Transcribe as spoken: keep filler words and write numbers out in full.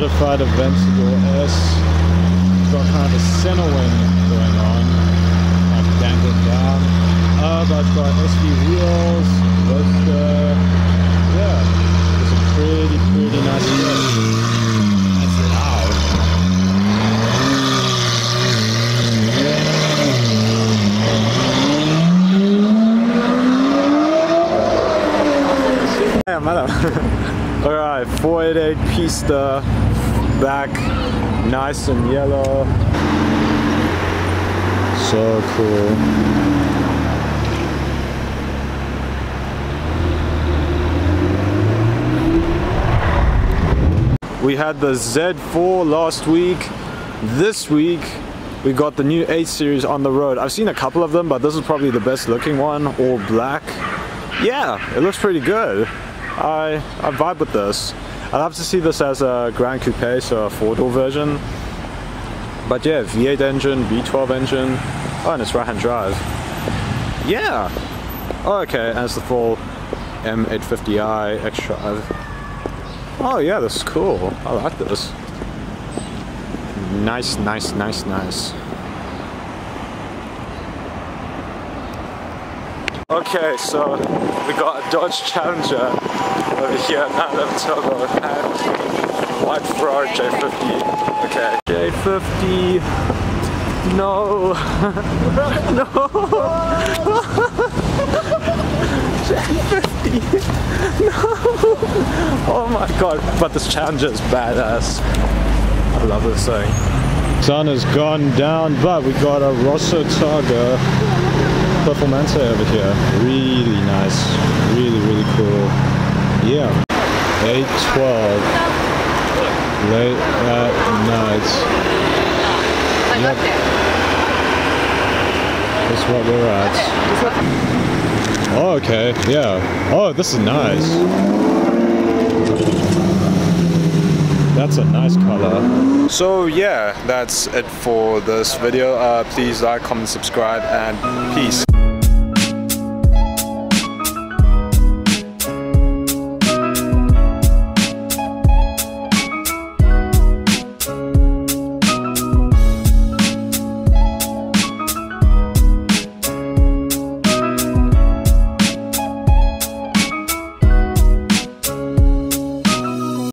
modified Aventador S. It's got kind of a center wing going on, kind of dangling down. Uh, but it's got S V wheels, roadster. Yeah, it's a pretty, pretty nice car. Alright, four eighty-eight Pista, back, nice and yellow. So cool. We had the Z four last week. This week we got the new eight series on the road. I've seen a couple of them, but this is probably the best looking one, all black. Yeah, it looks pretty good. I, I vibe with this. I'd have to see this as a Grand Coupe, so a four-door version. But yeah, V eight engine, V twelve engine. Oh, and it's right-hand drive. Yeah! Oh, okay, and it's the full M eight fifty i X-Drive. Oh yeah, this is cool. I like this. Nice, nice, nice, nice. Okay, so we got a Dodge Challenger over here, nine eleven turbo, and white Ferrari J fifty. Okay. J fifty. No. No. J fifty. No. Oh my god. But this Challenger is badass. I love this thing. Sun has gone down, but we got a Rosso Targa Performante over here. Really nice. Really, really cool. Yeah. eight twelve. Late at night. Yep. That's what we're at. Oh, okay. Yeah. Oh, this is nice. That's a nice color. So yeah, that's it for this video. Uh, please like, comment, subscribe, and peace.